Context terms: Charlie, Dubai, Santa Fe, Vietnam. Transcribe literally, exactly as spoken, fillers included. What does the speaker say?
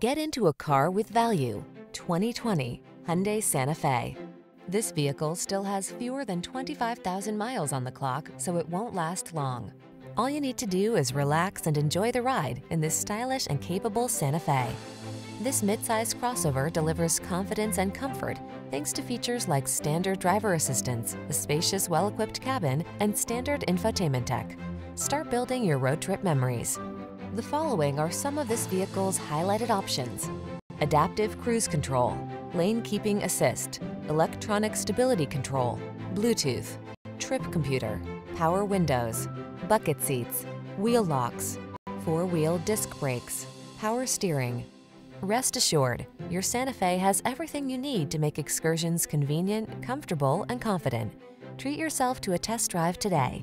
Get into a car with value. twenty twenty Hyundai Santa Fe. This vehicle still has fewer than twenty-five thousand miles on the clock, so it won't last long. All you need to do is relax and enjoy the ride in this stylish and capable Santa Fe. This midsize crossover delivers confidence and comfort thanks to features like standard driver assistance, a spacious, well-equipped cabin, and standard infotainment tech. Start building your road trip memories. The following are some of this vehicle's highlighted options: adaptive cruise control, lane keeping assist, electronic stability control, Bluetooth, trip computer, power windows, bucket seats, wheel locks, four-wheel disc brakes, power steering. Rest assured, your Santa Fe has everything you need to make excursions convenient, comfortable, and confident. Treat yourself to a test drive today.